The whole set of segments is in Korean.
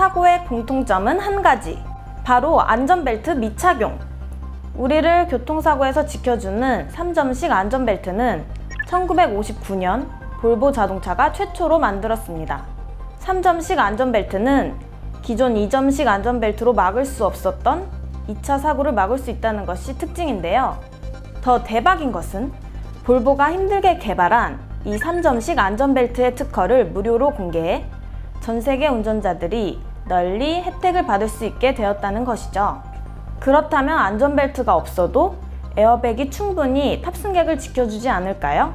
사고의 공통점은 한 가지, 바로 안전벨트 미착용. 우리를 교통사고에서 지켜주는 3점식 안전벨트는 1959년 볼보 자동차가 최초로 만들었습니다. 3점식 안전벨트는 기존 2점식 안전벨트로 막을 수 없었던 2차 사고를 막을 수 있다는 것이 특징인데요. 더 대박인 것은 볼보가 힘들게 개발한 이 3점식 안전벨트의 특허를 무료로 공개해 전 세계 운전자들이 널리 혜택을 받을 수 있게 되었다는 것이죠. 그렇다면 안전벨트가 없어도 에어백이 충분히 탑승객을 지켜주지 않을까요?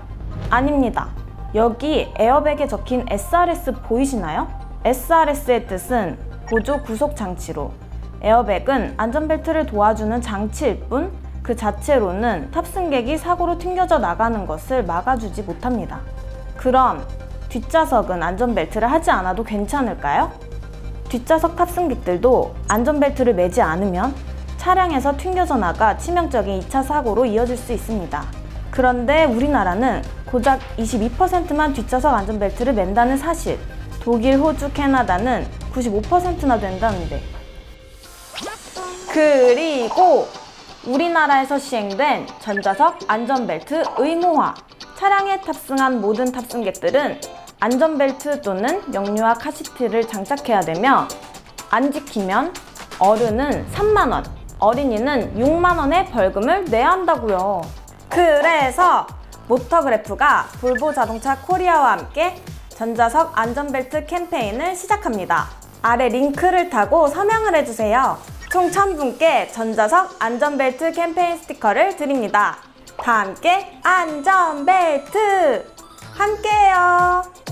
아닙니다. 여기 에어백에 적힌 SRS 보이시나요? SRS의 뜻은 보조 구속 장치로, 에어백은 안전벨트를 도와주는 장치일 뿐 그 자체로는 탑승객이 사고로 튕겨져 나가는 것을 막아주지 못합니다. 그럼 뒷좌석은 안전벨트를 하지 않아도 괜찮을까요? 뒷좌석 탑승객들도 안전벨트를 매지 않으면 차량에서 튕겨져 나가 치명적인 2차 사고로 이어질 수 있습니다. 그런데 우리나라는 고작 22%만 뒷좌석 안전벨트를 맨다는 사실, 독일, 호주, 캐나다는 95%나 된다는데. 그리고 우리나라에서 시행된 전좌석 안전벨트 의무화. 차량에 탑승한 모든 탑승객들은 안전벨트 또는 역류화 카시트를 장착해야 되며, 안 지키면 어른은 3만원, 어린이는 6만원의 벌금을 내야 한다고요. 그래서 모터그래프가 볼보 자동차 코리아와 함께 전좌석 안전벨트 캠페인을 시작합니다. 아래 링크를 타고 서명을 해주세요. 총 1000분께 전좌석 안전벨트 캠페인 스티커를 드립니다. 다 함께 안전벨트! 함께해요!